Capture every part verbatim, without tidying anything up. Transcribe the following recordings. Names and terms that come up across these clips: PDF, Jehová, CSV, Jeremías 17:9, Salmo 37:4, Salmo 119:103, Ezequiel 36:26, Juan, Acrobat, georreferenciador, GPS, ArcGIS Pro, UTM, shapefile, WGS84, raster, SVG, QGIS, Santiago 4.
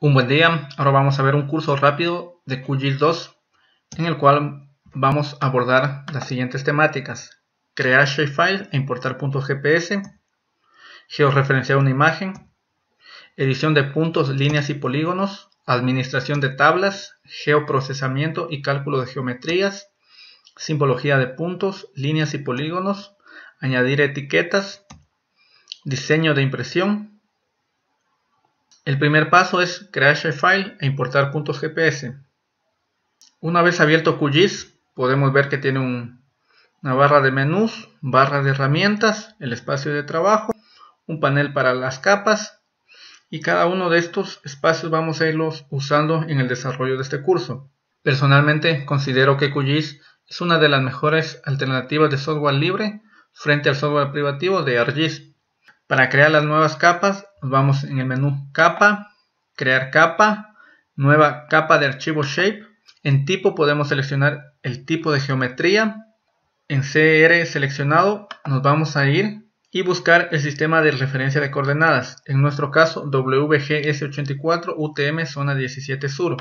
Un buen día, ahora vamos a ver un curso rápido de Q G I S dos en el cual vamos a abordar las siguientes temáticas: crear shapefile e importar puntos G P S, georreferenciar una imagen, edición de puntos, líneas y polígonos, administración de tablas, geoprocesamiento y cálculo de geometrías, simbología de puntos, líneas y polígonos, añadir etiquetas, diseño de impresión. El primer paso es crear shapefile e importar puntos G P S. Una vez abierto Q G I S, podemos ver que tiene un, una barra de menús, barra de herramientas, el espacio de trabajo, un panel para las capas, y cada uno de estos espacios vamos a irlos usando en el desarrollo de este curso. Personalmente considero que Q G I S es una de las mejores alternativas de software libre frente al software privativo de ArcGIS. Para crear las nuevas capas, nos vamos en el menú Capa, Crear Capa, Nueva Capa de Archivo Shape. En Tipo podemos seleccionar el tipo de geometría. En C R seleccionado nos vamos a ir y buscar el sistema de referencia de coordenadas. En nuestro caso, W G S ochenta y cuatro U T M Zona diecisiete Sur.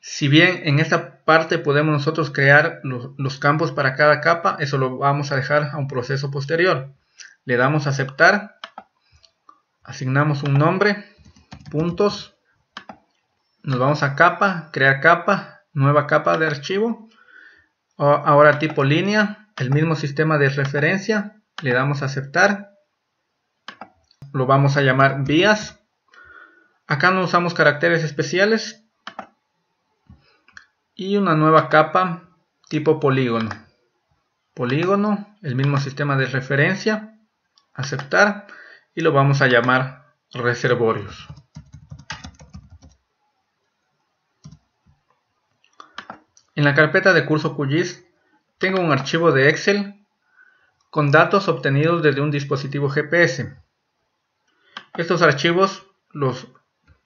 Si bien en esta parte podemos nosotros crear los, los campos para cada capa, eso lo vamos a dejar a un proceso posterior. Le damos a aceptar, asignamos un nombre, puntos, nos vamos a capa, crear capa, nueva capa de archivo, ahora tipo línea, el mismo sistema de referencia, le damos a aceptar, lo vamos a llamar vías, acá no usamos caracteres especiales y una nueva capa tipo polígono, polígono, el mismo sistema de referencia, aceptar y lo vamos a llamar reservorios. En la carpeta de curso Q G I S tengo un archivo de Excel con datos obtenidos desde un dispositivo G P S. Estos archivos los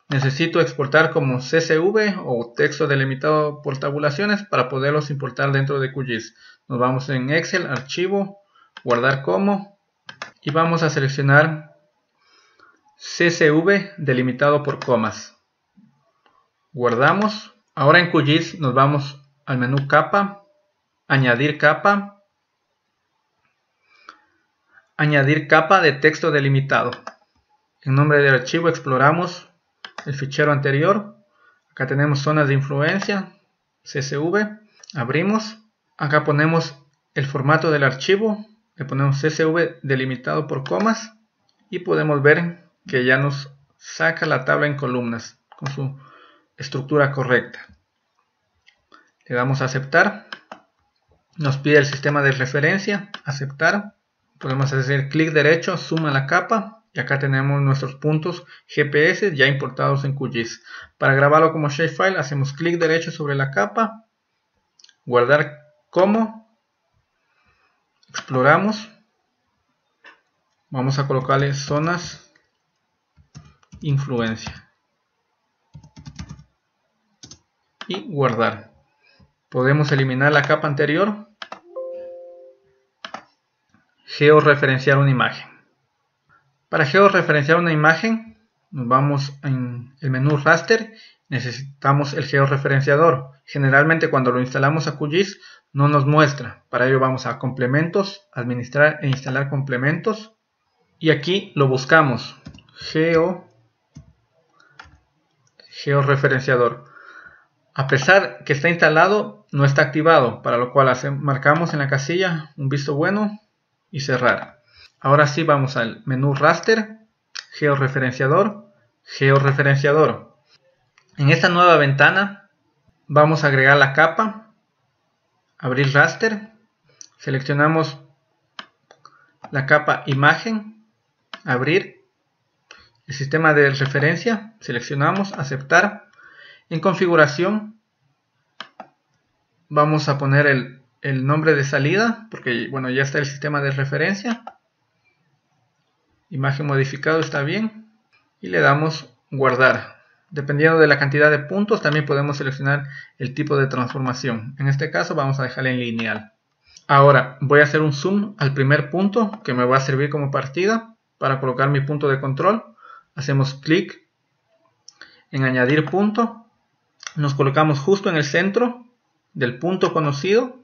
necesito exportar como C S V o texto delimitado por tabulaciones para poderlos importar dentro de Q G I S. Nos vamos en Excel, archivo, guardar como. Y vamos a seleccionar C S V delimitado por comas. Guardamos. Ahora en Q G I S nos vamos al menú capa, añadir capa, añadir capa de texto delimitado. En nombre del archivo exploramos el fichero anterior. Acá tenemos zonas de influencia, C S V. Abrimos. Acá ponemos el formato del archivo. Le ponemos C S V delimitado por comas y podemos ver que ya nos saca la tabla en columnas con su estructura correcta. Le damos a aceptar, nos pide el sistema de referencia, aceptar, podemos hacer clic derecho, suma la capa y acá tenemos nuestros puntos G P S ya importados en Q G I S. Para grabarlo como shapefile hacemos clic derecho sobre la capa, guardar como. Exploramos, vamos a colocarle zonas influencia y guardar. Podemos eliminar la capa anterior, georreferenciar una imagen. Para georreferenciar una imagen nos vamos en el menú raster, necesitamos el georreferenciador. Generalmente cuando lo instalamos a Q G I S no nos muestra, para ello vamos a complementos, administrar e instalar complementos y aquí lo buscamos, geo, georreferenciador. A pesar que está instalado, no está activado, para lo cual marcamos en la casilla un visto bueno y cerrar. Ahora sí vamos al menú raster, georreferenciador, georreferenciador. En esta nueva ventana vamos a agregar la capa. Abrir raster, seleccionamos la capa imagen, abrir, el sistema de referencia, seleccionamos, aceptar. En configuración vamos a poner el, el nombre de salida, porque bueno, ya está el sistema de referencia. Imagen modificado está bien y le damos guardar. Dependiendo de la cantidad de puntos, también podemos seleccionar el tipo de transformación. En este caso vamos a dejarla en lineal. Ahora voy a hacer un zoom al primer punto que me va a servir como partida para colocar mi punto de control. Hacemos clic en añadir punto, nos colocamos justo en el centro del punto conocido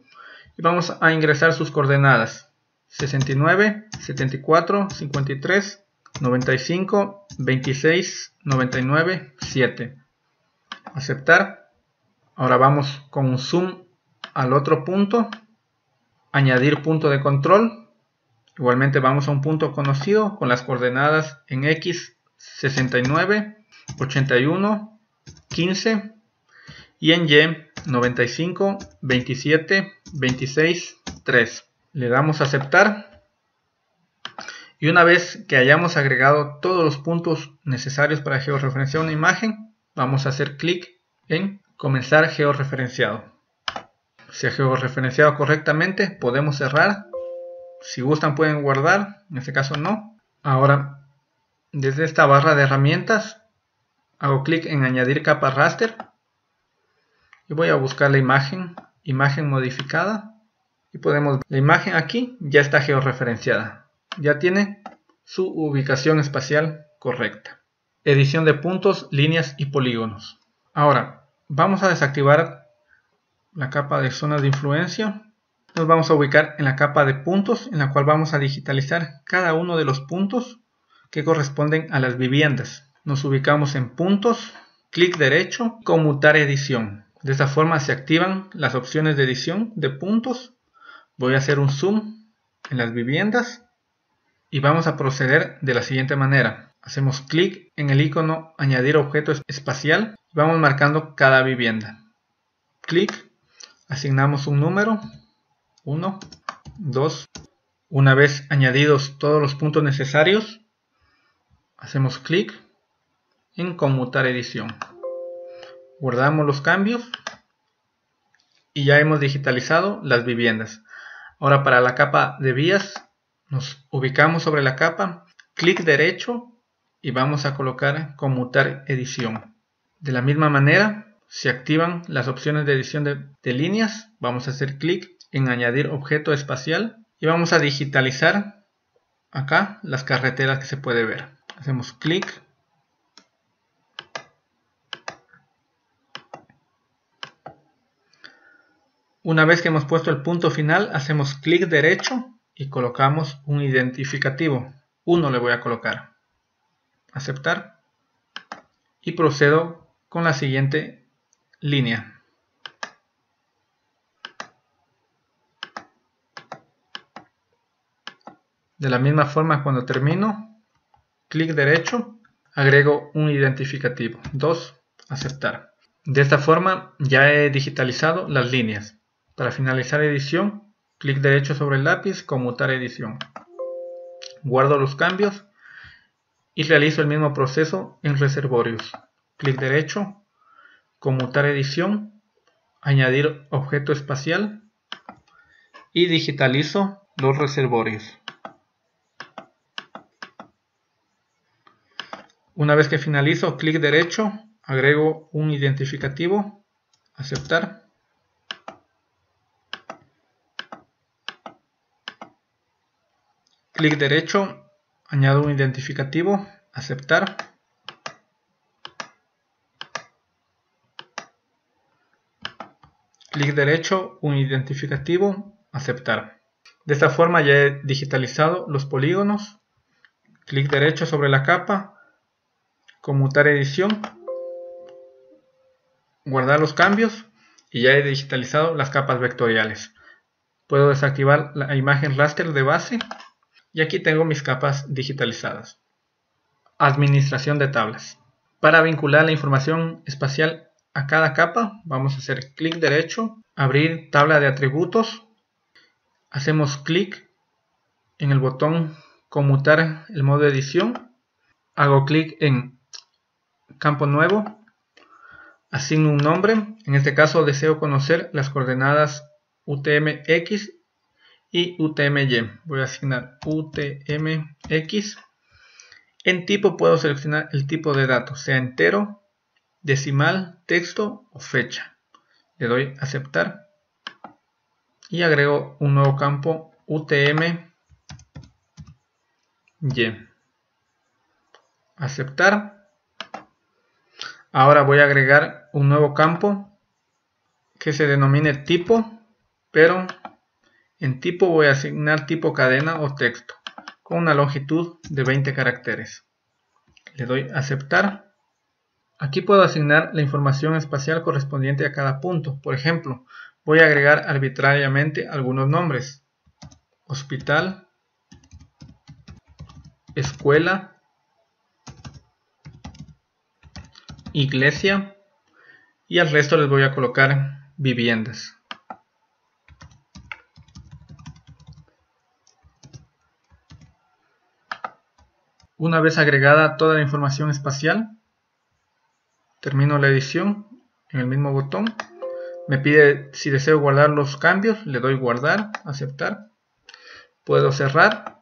y vamos a ingresar sus coordenadas: sesenta y nueve, setenta y cuatro, cincuenta y tres, noventa y cinco, veintiséis, noventa y nueve, siete. Aceptar. Ahora vamos con un zoom al otro punto, añadir punto de control. Igualmente vamos a un punto conocido con las coordenadas en X, sesenta y nueve, ochenta y uno, quince, y en Y, noventa y cinco, veintisiete, veintiséis, tres. Le damos a aceptar. Y una vez que hayamos agregado todos los puntos necesarios para georreferenciar una imagen, vamos a hacer clic en comenzar georreferenciado. Si ha georreferenciado correctamente, podemos cerrar. Si gustan pueden guardar, en este caso no. Ahora, desde esta barra de herramientas, hago clic en añadir capa raster. Y voy a buscar la imagen, imagen modificada. Y podemos ver, la imagen aquí ya está georreferenciada. Ya tiene su ubicación espacial correcta. Edición de puntos, líneas y polígonos. Ahora, vamos a desactivar la capa de zonas de influencia. Nos vamos a ubicar en la capa de puntos, en la cual vamos a digitalizar cada uno de los puntos que corresponden a las viviendas. Nos ubicamos en puntos, clic derecho, conmutar edición. De esta forma se activan las opciones de edición de puntos. Voy a hacer un zoom en las viviendas. Y vamos a proceder de la siguiente manera. Hacemos clic en el icono añadir objeto espacial. Vamos marcando cada vivienda. Clic. Asignamos un número. uno, dos. Una vez añadidos todos los puntos necesarios, hacemos clic en conmutar edición. Guardamos los cambios. Y ya hemos digitalizado las viviendas. Ahora para la capa de vías, nos ubicamos sobre la capa, clic derecho y vamos a colocar conmutar edición. De la misma manera, se activan las opciones de edición de, de líneas. Vamos a hacer clic en añadir objeto espacial y vamos a digitalizar acá las carreteras que se puede ver. Hacemos clic. Una vez que hemos puesto el punto final, hacemos clic derecho y colocamos un identificativo. uno le voy a colocar. Aceptar. Y procedo con la siguiente línea. De la misma forma, cuando termino, clic derecho, agrego un identificativo. dos. Aceptar. De esta forma ya he digitalizado las líneas. Para finalizar edición, clic derecho sobre el lápiz, conmutar edición. Guardo los cambios y realizo el mismo proceso en reservorios. Clic derecho, conmutar edición, añadir objeto espacial y digitalizo los reservorios. Una vez que finalizo, clic derecho, agrego un identificativo, aceptar. Clic derecho, añado un identificativo, aceptar. Clic derecho, un identificativo, aceptar. De esta forma ya he digitalizado los polígonos. Clic derecho sobre la capa, conmutar edición, guardar los cambios y ya he digitalizado las capas vectoriales. Puedo desactivar la imagen raster de base. Y aquí tengo mis capas digitalizadas. Administración de tablas. Para vincular la información espacial a cada capa, vamos a hacer clic derecho, abrir tabla de atributos. Hacemos clic en el botón conmutar el modo de edición. Hago clic en campo nuevo. Asigno un nombre. En este caso deseo conocer las coordenadas U T M X y U T M Y. Voy a asignar U T M X. En tipo puedo seleccionar el tipo de dato, sea entero, decimal, texto o fecha. Le doy a aceptar y agrego un nuevo campo U T M Y. Aceptar. Ahora voy a agregar un nuevo campo que se denomine tipo, pero en tipo voy a asignar tipo cadena o texto con una longitud de veinte caracteres. Le doy a aceptar. Aquí puedo asignar la información espacial correspondiente a cada punto. Por ejemplo, voy a agregar arbitrariamente algunos nombres: hospital, escuela, iglesia, y al resto les voy a colocar viviendas. Una vez agregada toda la información espacial, termino la edición en el mismo botón. Me pide si deseo guardar los cambios, le doy guardar, aceptar. Puedo cerrar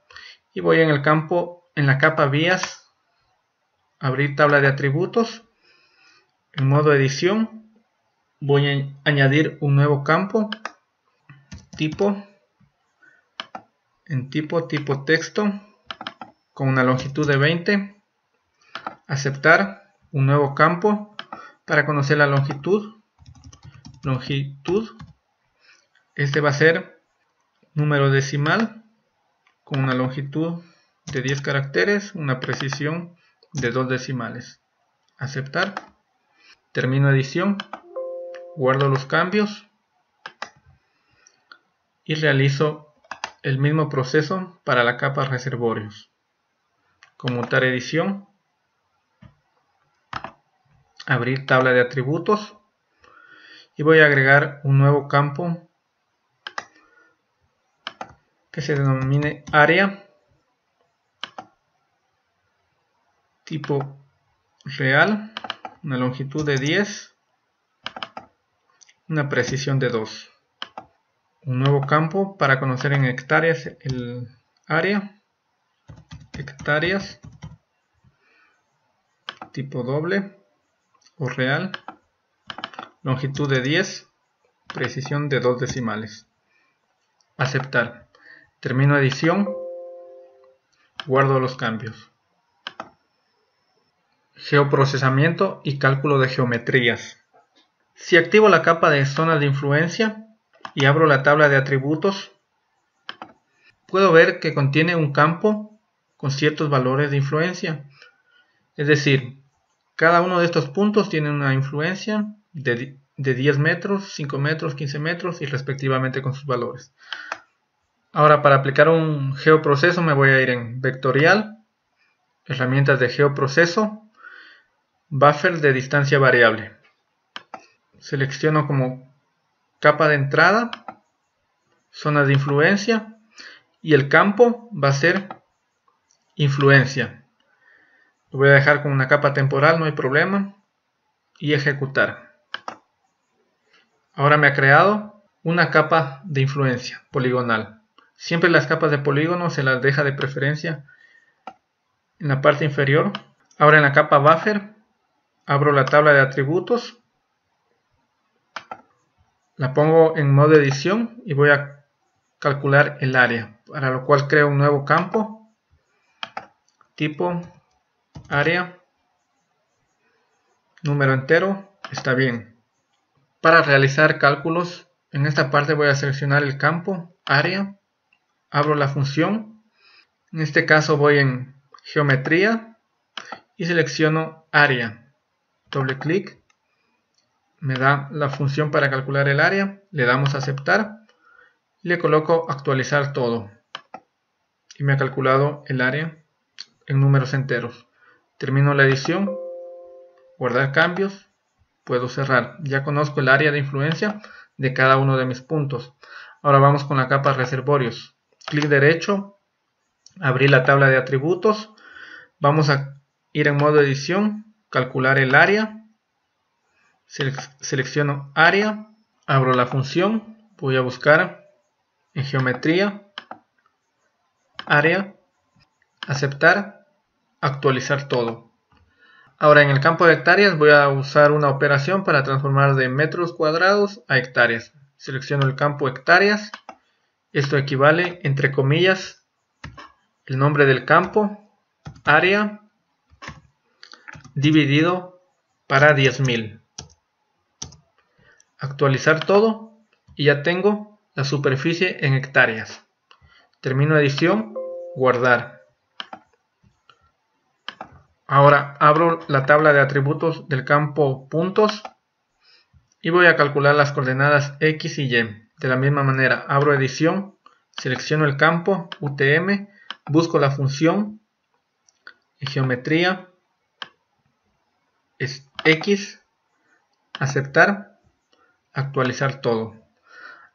y voy en el campo, en la capa vías, abrir tabla de atributos. En modo edición voy a añadir un nuevo campo, tipo, en tipo, tipo texto, con una longitud de veinte, aceptar, un nuevo campo para conocer la longitud, longitud, este va a ser número decimal, con una longitud de diez caracteres, una precisión de dos decimales, aceptar. Termino edición, guardo los cambios y realizo el mismo proceso para la capa reservorios. Conmutar edición, abrir tabla de atributos y voy a agregar un nuevo campo que se denomine área, tipo real, una longitud de diez, una precisión de dos. Un nuevo campo para conocer en hectáreas el área, hectáreas, tipo doble o real, longitud de diez, precisión de dos decimales. Aceptar. Termino edición, guardo los cambios. Geoprocesamiento y cálculo de geometrías. Si activo la capa de zonas de influencia y abro la tabla de atributos, puedo ver que contiene un campo con ciertos valores de influencia. Es decir, cada uno de estos puntos tiene una influencia de, de diez metros, cinco metros, quince metros y respectivamente con sus valores. Ahora, para aplicar un geoproceso me voy a ir en vectorial, herramientas de geoproceso, buffer de distancia variable. Selecciono como capa de entrada, zonas de influencia y el campo va a ser influencia. Lo voy a dejar con una capa temporal, no hay problema, y ejecutar. Ahora me ha creado una capa de influencia poligonal. Siempre las capas de polígono se las deja de preferencia en la parte inferior. Ahora en la capa buffer abro la tabla de atributos, la pongo en modo edición y voy a calcular el área, para lo cual creo un nuevo campo, tipo área, número entero, está bien. Para realizar cálculos, en esta parte voy a seleccionar el campo área, abro la función, en este caso voy en geometría y selecciono área. Doble clic, me da la función para calcular el área, le damos a aceptar, le coloco actualizar todo y me ha calculado el área en números enteros. Termino la edición, guardar cambios, puedo cerrar. Ya conozco el área de influencia de cada uno de mis puntos. Ahora vamos con la capa reservorios, clic derecho, abrir la tabla de atributos, vamos a ir en modo edición, calcular el área, selecciono área, abro la función, voy a buscar en geometría, área, aceptar, actualizar todo. Ahora en el campo de hectáreas voy a usar una operación para transformar de metros cuadrados a hectáreas. Selecciono el campo hectáreas, esto equivale entre comillas el nombre del campo, área, dividido para diez mil. Actualizar todo y ya tengo la superficie en hectáreas. Termino edición, guardar. Ahora abro la tabla de atributos del campo puntos y voy a calcular las coordenadas X y Y. De la misma manera, abro edición, selecciono el campo, U T M, busco la función, geometría, es X, aceptar, actualizar todo.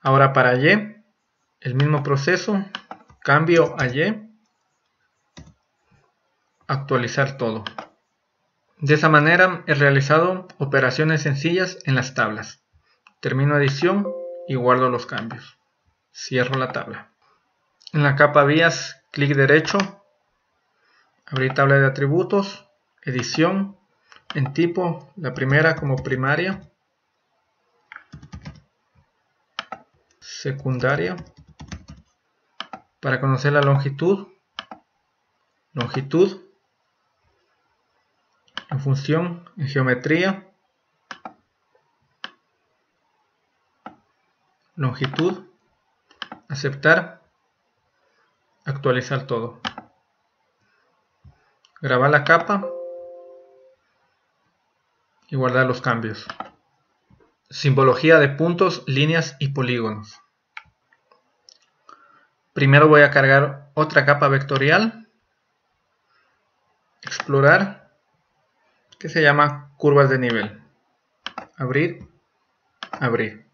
Ahora para Y, el mismo proceso, cambio a Y, actualizar todo. De esa manera he realizado operaciones sencillas en las tablas. Termino edición y guardo los cambios. Cierro la tabla. En la capa vías, clic derecho, abrir tabla de atributos, edición, en tipo, la primera como primaria, secundaria, para conocer la longitud, longitud, en función, en geometría, longitud, aceptar, actualizar todo, grabar la capa y guardar los cambios. Simbología de puntos, líneas y polígonos. Primero voy a cargar otra capa vectorial, explorar, que se llama curvas de nivel, abrir, abrir.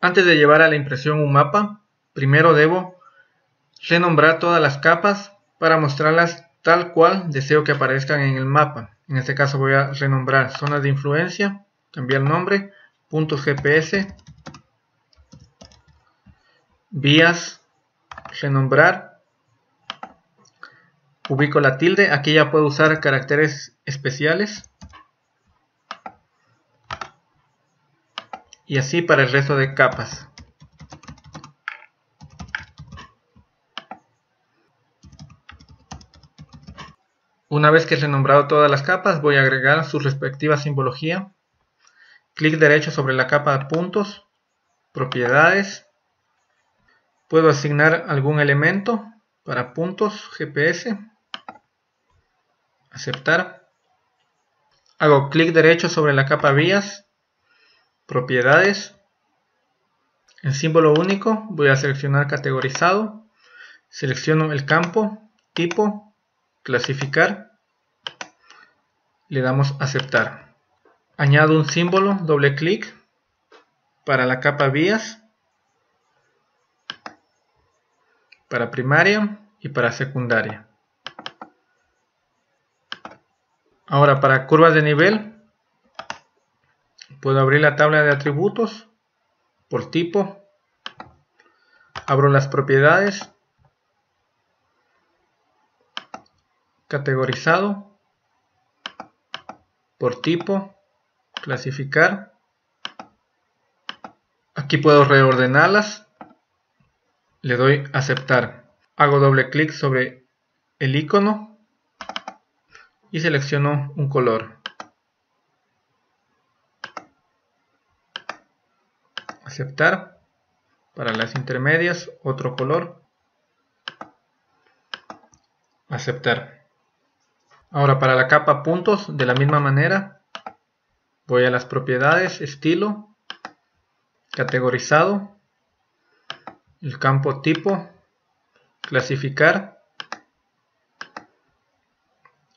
Antes de llevar a la impresión un mapa, primero debo renombrar todas las capas para mostrarlas tal cual deseo que aparezcan en el mapa. En este caso voy a renombrar zonas de influencia, cambiar el nombre, puntos G P S, vías, renombrar, ubico la tilde, aquí ya puedo usar caracteres especiales. Y así para el resto de capas. Una vez que he renombrado todas las capas, voy a agregar su respectiva simbología. Clic derecho sobre la capa de puntos, propiedades. Puedo asignar algún elemento para puntos G P S. Aceptar. Hago clic derecho sobre la capa vías. Propiedades, en símbolo único voy a seleccionar categorizado, selecciono el campo, tipo, clasificar, le damos aceptar. Añado un símbolo, doble clic, para la capa vías, para primaria y para secundaria. Ahora para curvas de nivel, puedo abrir la tabla de atributos por tipo, abro las propiedades, categorizado, por tipo, clasificar, aquí puedo reordenarlas, le doy aceptar, hago doble clic sobre el icono y selecciono un color. Aceptar, para las intermedias otro color, aceptar. Ahora para la capa puntos de la misma manera voy a las propiedades, estilo, categorizado, el campo tipo, clasificar,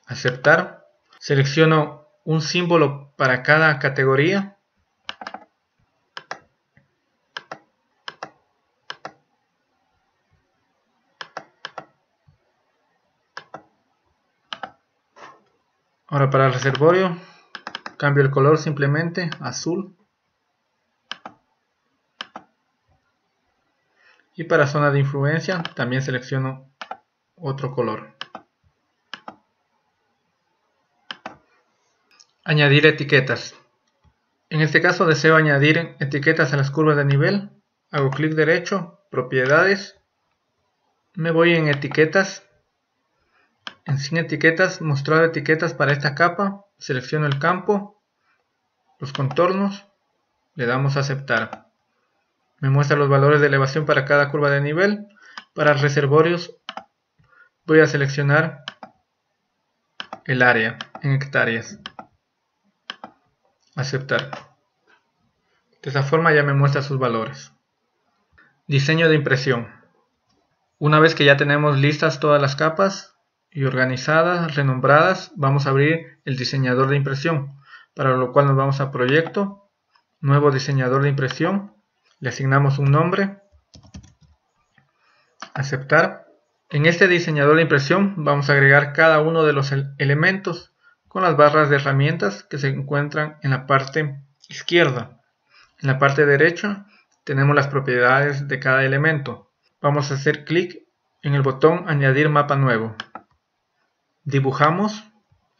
aceptar, selecciono un símbolo para cada categoría. Ahora para el reservorio, cambio el color simplemente, azul. Y para zona de influencia, también selecciono otro color. Añadir etiquetas. En este caso deseo añadir etiquetas a las curvas de nivel. Hago clic derecho, propiedades. Me voy en etiquetas. En sin etiquetas, mostrar etiquetas para esta capa, selecciono el campo, los contornos, le damos a aceptar. Me muestra los valores de elevación para cada curva de nivel. Para reservorios voy a seleccionar el área en hectáreas, aceptar. De esa forma ya me muestra sus valores. Diseño de impresión. Una vez que ya tenemos listas todas las capas y organizadas, renombradas, vamos a abrir el diseñador de impresión, para lo cual nos vamos a proyecto, nuevo diseñador de impresión, le asignamos un nombre, aceptar. En este diseñador de impresión vamos a agregar cada uno de los elementos con las barras de herramientas que se encuentran en la parte izquierda. En la parte derecha tenemos las propiedades de cada elemento. Vamos a hacer clic en el botón añadir mapa nuevo. Dibujamos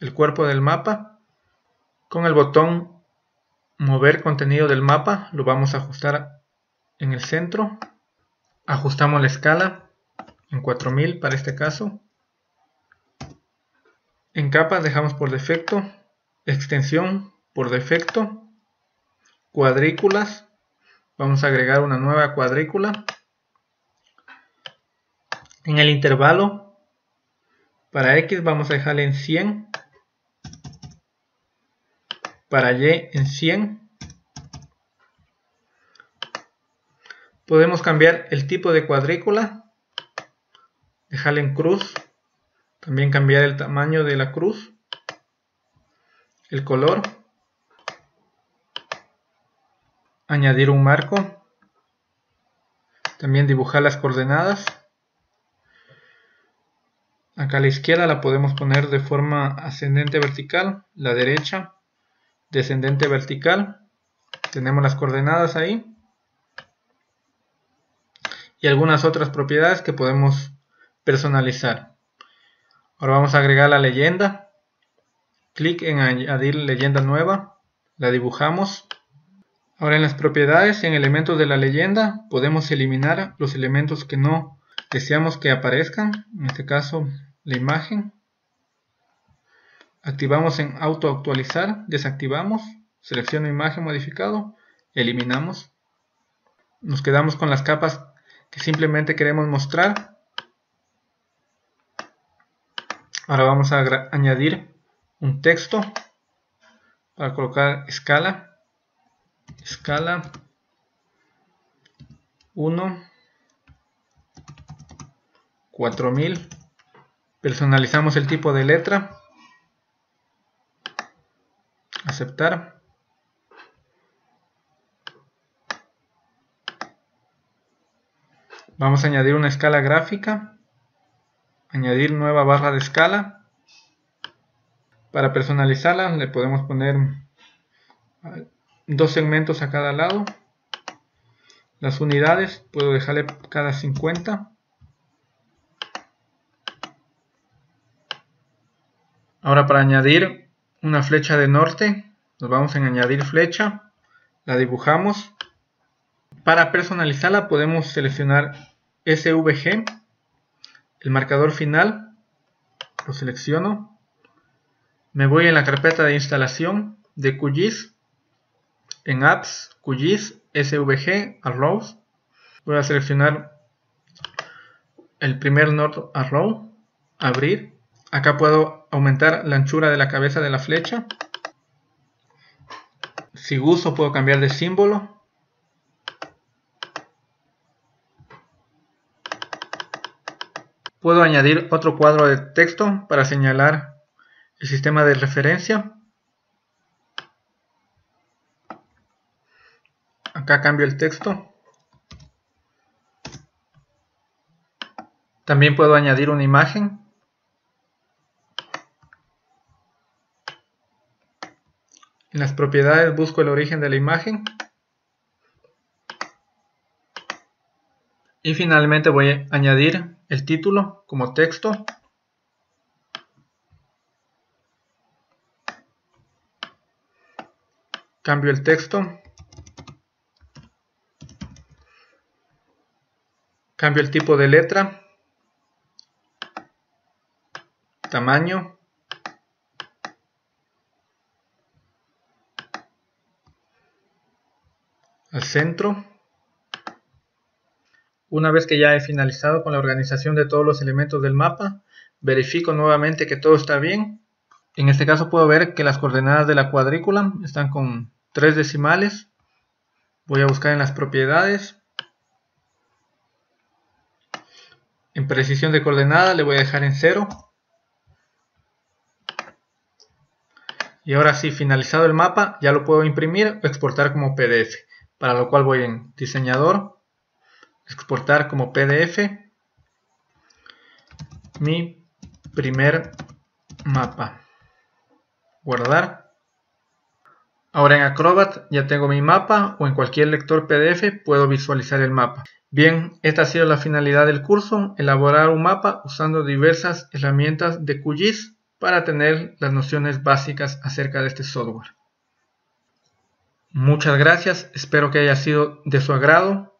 el cuerpo del mapa. Con el botón mover contenido del mapa lo vamos a ajustar en el centro. Ajustamos la escala en cuatro mil para este caso. En capas dejamos por defecto, extensión por defecto, cuadrículas, vamos a agregar una nueva cuadrícula. En el intervalo para X vamos a dejarle en cien, para Y en cien. Podemos cambiar el tipo de cuadrícula, dejarle en cruz, también cambiar el tamaño de la cruz, el color, añadir un marco, también dibujar las coordenadas. Acá a la izquierda la podemos poner de forma ascendente vertical, la derecha descendente vertical, tenemos las coordenadas ahí y algunas otras propiedades que podemos personalizar. Ahora vamos a agregar la leyenda, clic en añadir leyenda nueva, la dibujamos. Ahora en las propiedades, en elementos de la leyenda, podemos eliminar los elementos que no deseamos que aparezcan, en este caso la imagen. Activamos en auto actualizar, desactivamos, selecciono imagen modificado, eliminamos. Nos quedamos con las capas que simplemente queremos mostrar. Ahora vamos a añadir un texto para colocar escala, escala uno, cuatro mil, personalizamos el tipo de letra, aceptar, vamos a añadir una escala gráfica. Añadir nueva barra de escala. Para personalizarla le podemos poner dos segmentos a cada lado. Las unidades puedo dejarle cada cincuenta. Ahora para añadir una flecha de norte nos vamos a añadir flecha. La dibujamos. Para personalizarla podemos seleccionar S V G. El marcador final, lo selecciono, me voy en la carpeta de instalación de Q G I S, en Apps, Q G I S, S V G, Arrows, voy a seleccionar el primer nodo Arrow, abrir, acá puedo aumentar la anchura de la cabeza de la flecha, si gusto puedo cambiar de símbolo. Puedo añadir otro cuadro de texto para señalar el sistema de referencia. Acá cambio el texto. También puedo añadir una imagen. En las propiedades busco el origen de la imagen. Y finalmente voy a añadir el título como texto. Cambio el texto. Cambio el tipo de letra. Tamaño. al centro. Una vez que ya he finalizado con la organización de todos los elementos del mapa, verifico nuevamente que todo está bien. En este caso puedo ver que las coordenadas de la cuadrícula están con tres decimales. Voy a buscar en las propiedades. En precisión de coordenada le voy a dejar en cero. Y ahora sí, finalizado el mapa, ya lo puedo imprimir o exportar como P D F. Para lo cual voy en diseñador, exportar como P D F, mi primer mapa. Guardar. Ahora en Acrobat ya tengo mi mapa, o en cualquier lector P D F puedo visualizar el mapa. Bien, esta ha sido la finalidad del curso, elaborar un mapa usando diversas herramientas de Q G I S para tener las nociones básicas acerca de este software. Muchas gracias, espero que haya sido de su agrado.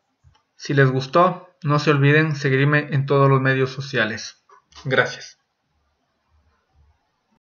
Si les gustó, no se olviden seguirme en todos los medios sociales. Gracias.